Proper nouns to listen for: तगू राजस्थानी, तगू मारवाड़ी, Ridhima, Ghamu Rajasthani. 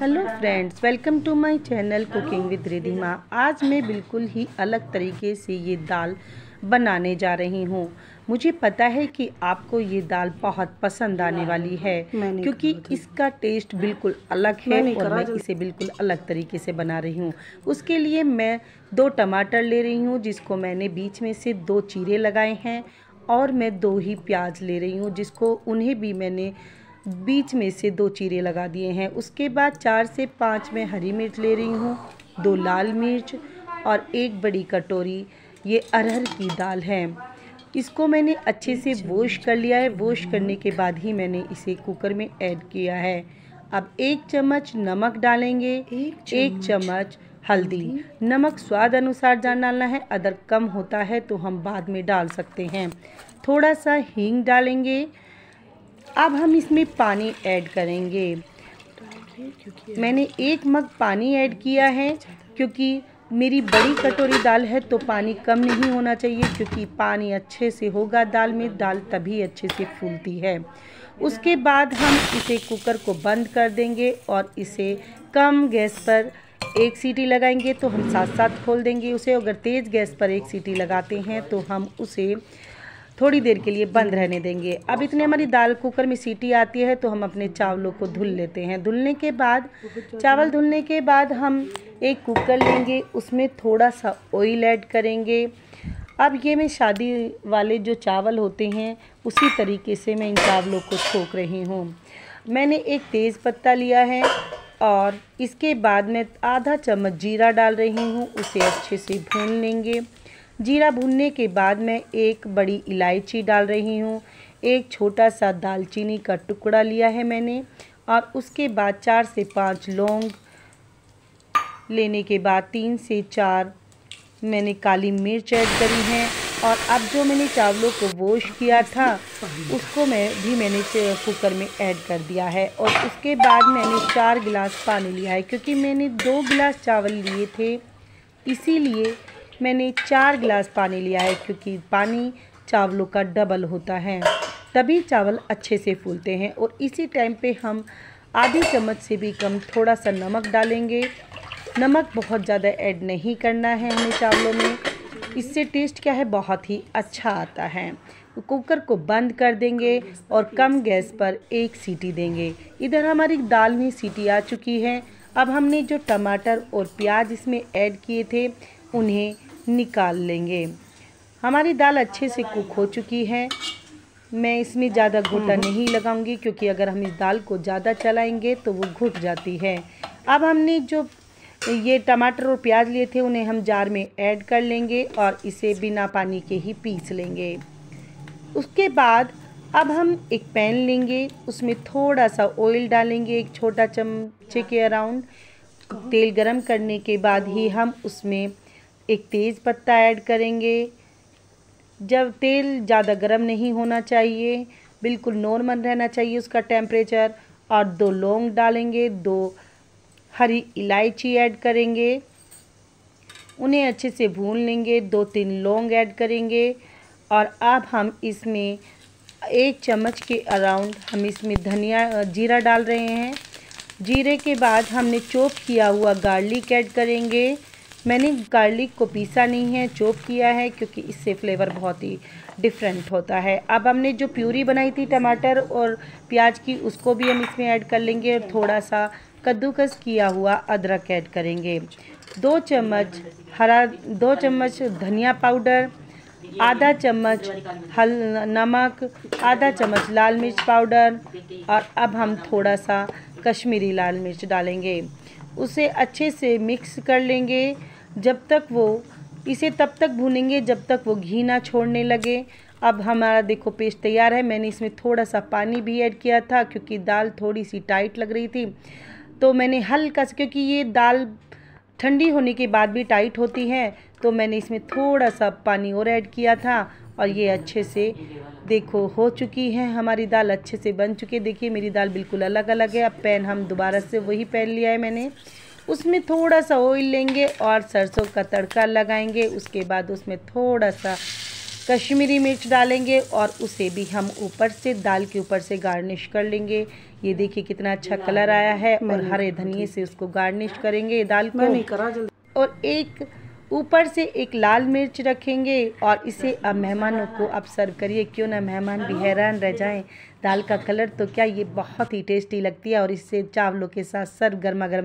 Hello friends, welcome to my channel cooking with Ridhima. आज मैं बिल्कुल ही अलग तरीके से ये दाल बनाने जा रही हूँ। मुझे पता है कि आपको ये दाल बहुत पसंद आने वाली है क्योंकि इसका टेस्ट बिल्कुल अलग है और मैं इसे बिल्कुल अलग तरीके से बना रही हूँ। उसके लिए मैं 2 टमाटर ले रही हूँ जिसको मैंने बीच में से 2 चीरे लगाए हैं, और मैं 2 ही प्याज ले रही हूँ जिसको उन्हें भी मैंने बीच में से 2 चीरे लगा दिए हैं। उसके बाद 4 से 5 मैं हरी मिर्च ले रही हूँ, 2 लाल मिर्च और 1 बड़ी कटोरी ये अरहर की दाल है। इसको मैंने अच्छे से वॉश कर लिया है। वॉश करने के बाद ही मैंने इसे कुकर में ऐड किया है। अब 1 चम्मच नमक डालेंगे, 1 चम्मच हल्दी। नमक स्वाद अनुसार डालना है, अगर कम होता है तो हम बाद में डाल सकते हैं। थोड़ा सा हींग डालेंगे। अब हम इसमें पानी ऐड करेंगे। मैंने 1 मग पानी ऐड किया है क्योंकि मेरी बड़ी कटोरी दाल है तो पानी कम नहीं होना चाहिए, क्योंकि पानी अच्छे से होगा दाल में, दाल तभी अच्छे से फूलती है। उसके बाद हम इसे कुकर को बंद कर देंगे और इसे कम गैस पर 1 सीटी लगाएंगे तो हम साथ साथ खोल देंगे उसे। अगर तेज़ गैस पर 1 सीटी लगाते हैं तो हम उसे थोड़ी देर के लिए बंद रहने देंगे। अब इतने हमारी दाल कुकर में सीटी आती है तो हम अपने चावलों को धुल लेते हैं। चावल धुलने के बाद हम एक कुकर लेंगे, उसमें थोड़ा सा ऑयल ऐड करेंगे। अब ये मैं शादी वाले जो चावल होते हैं उसी तरीके से मैं इन चावलों को छोक रही हूँ। मैंने एक तेज़ पत्ता लिया है और इसके बाद मैं आधा चम्मच जीरा डाल रही हूँ, उसे अच्छे से भून लेंगे। जीरा भूनने के बाद मैं 1 बड़ी इलायची डाल रही हूँ, 1 छोटा सा दालचीनी का टुकड़ा लिया है मैंने, और उसके बाद 4 से 5 लौंग लेने के बाद 3 से 4 मैंने काली मिर्च ऐड करी हैं। और अब जो मैंने चावलों को वॉश किया था उसको मैंने कुकर में ऐड कर दिया है, और उसके बाद मैंने 4 गिलास पानी लिया है क्योंकि मैंने 2 गिलास चावल लिए थे, इसीलिए मैंने 4 गिलास पानी लिया है क्योंकि पानी चावलों का डबल होता है, तभी चावल अच्छे से फूलते हैं। और इसी टाइम पे हम आधी चम्मच से भी कम थोड़ा सा नमक डालेंगे। नमक बहुत ज़्यादा ऐड नहीं करना है हमें चावलों में, इससे टेस्ट क्या है बहुत ही अच्छा आता है। कुकर को बंद कर देंगे और कम गैस पर 1 सीटी देंगे। इधर हमारी दाल में सीटी आ चुकी है। अब हमने जो टमाटर और प्याज इसमें ऐड किए थे उन्हें निकाल लेंगे। हमारी दाल अच्छे से कुक हो चुकी है। मैं इसमें ज़्यादा घोटा नहीं लगाऊंगी क्योंकि अगर हम इस दाल को ज़्यादा चलाएंगे तो वो घुट जाती है। अब हमने जो ये टमाटर और प्याज लिए थे उन्हें हम जार में ऐड कर लेंगे और इसे बिना पानी के ही पीस लेंगे। उसके बाद अब हम एक पैन लेंगे, उसमें थोड़ा सा ऑयल डालेंगे, 1 छोटा चमचे के अराउंड। तेल गरम करने के बाद ही हम उसमें एक तेज़ पत्ता ऐड करेंगे। जब तेल ज़्यादा गर्म नहीं होना चाहिए, बिल्कुल नॉर्मल रहना चाहिए उसका टेम्परेचर, और 2 लौंग डालेंगे, 2 हरी इलायची ऐड करेंगे, उन्हें अच्छे से भून लेंगे। 2-3 लौंग ऐड करेंगे, और अब हम इसमें 1 चम्मच के अराउंड हम इसमें जीरा डाल रहे हैं। जीरे के बाद हमने चॉप किया हुआ गार्लिक ऐड करेंगे। मैंने गार्लिक को पीसा नहीं है, चॉप किया है क्योंकि इससे फ्लेवर बहुत ही डिफरेंट होता है। अब हमने जो प्यूरी बनाई थी टमाटर और प्याज की उसको भी हम इसमें ऐड कर लेंगे, और थोड़ा सा कद्दूकस किया हुआ अदरक ऐड करेंगे। 2 चम्मच धनिया पाउडर, आधा चम्मच नमक, आधा चम्मच लाल मिर्च पाउडर, और अब हम थोड़ा सा कश्मीरी लाल मिर्च डालेंगे। उसे अच्छे से मिक्स कर लेंगे। इसे तब तक भूनेंगे जब तक वो घी ना छोड़ने लगे। अब हमारा देखो पेस्ट तैयार है। मैंने इसमें थोड़ा सा पानी भी ऐड किया था क्योंकि दाल थोड़ी सी टाइट लग रही थी, तो मैंने हल्का सा, क्योंकि ये दाल ठंडी होने के बाद भी टाइट होती है, तो मैंने इसमें थोड़ा सा पानी और ऐड किया था। और ये अच्छे से देखो हो चुकी है हमारी दाल, अच्छे से बन चुकी है। देखिए मेरी दाल बिल्कुल अलग अलग है। अब पैन हम दोबारा से वही पैन लिया है मैंने, उसमें थोड़ा सा ऑयल लेंगे और सरसों का तड़का लगाएंगे। उसके बाद उसमें थोड़ा सा कश्मीरी मिर्च डालेंगे और उसे भी हम ऊपर से दाल के ऊपर से गार्निश कर लेंगे। ये देखिए कितना अच्छा कलर आया है और हरे धनिए से उसको गार्निश करेंगे दाल को। और एक ऊपर से एक लाल मिर्च रखेंगे और इसे अब मेहमानों को आप सर्व करिए, क्यों ना मेहमान भी हैरान रह जाएं। दाल का कलर तो क्या, ये बहुत ही टेस्टी लगती है और इससे चावलों के साथ सर्व गर्मा गर्म